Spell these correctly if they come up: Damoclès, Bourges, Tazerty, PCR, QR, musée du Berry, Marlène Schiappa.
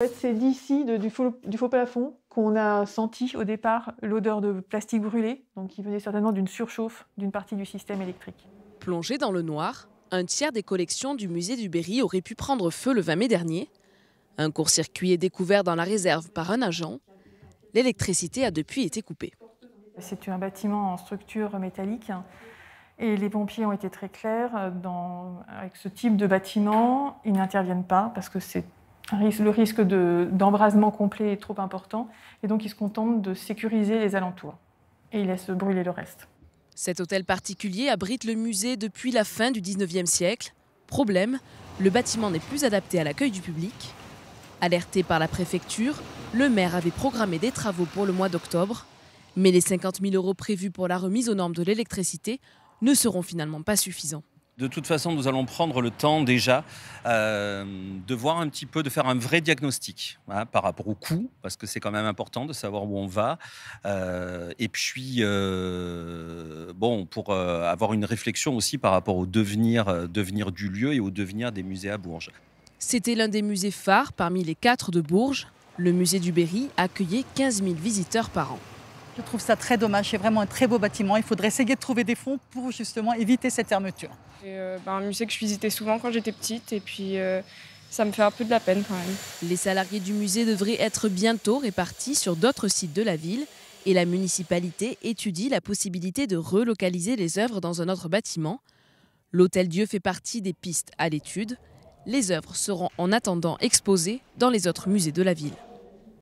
En fait, c'est d'ici, du faux plafond, qu'on a senti au départ l'odeur de plastique brûlé, donc qui venait certainement d'une surchauffe d'une partie du système électrique. Plongé dans le noir, un tiers des collections du musée du Berry aurait pu prendre feu le 20 mai dernier. Un court-circuit est découvert dans la réserve par un agent. L'électricité a depuis été coupée. C'est un bâtiment en structure métallique et les pompiers ont été très clairs. Avec ce type de bâtiment, ils n'interviennent pas parce que c'est le risque d'embrasement complet est trop important et donc ils se contentent de sécuriser les alentours et ils laissent brûler le reste. Cet hôtel particulier abrite le musée depuis la fin du 19e siècle. Problème, le bâtiment n'est plus adapté à l'accueil du public. Alerté par la préfecture, le maire avait programmé des travaux pour le mois d'octobre, mais les 50 000 € prévus pour la remise aux normes de l'électricité ne seront finalement pas suffisants. De toute façon, nous allons prendre le temps déjà de voir un petit peu, de faire un vrai diagnostic par rapport au coût, parce que c'est quand même important de savoir où on va. Et puis, pour avoir une réflexion aussi par rapport au devenir du lieu et au devenir des musées à Bourges. C'était l'un des musées phares parmi les 4 de Bourges. Le musée du Berry accueillait 15 000 visiteurs par an. Je trouve ça très dommage, c'est vraiment un très beau bâtiment. Il faudrait essayer de trouver des fonds pour justement éviter cette fermeture. C'est un musée que je visitais souvent quand j'étais petite et puis ça me fait un peu de la peine quand même. Les salariés du musée devraient être bientôt répartis sur d'autres sites de la ville et la municipalité étudie la possibilité de relocaliser les œuvres dans un autre bâtiment. L'Hôtel Dieu fait partie des pistes à l'étude. Les œuvres seront en attendant exposées dans les autres musées de la ville.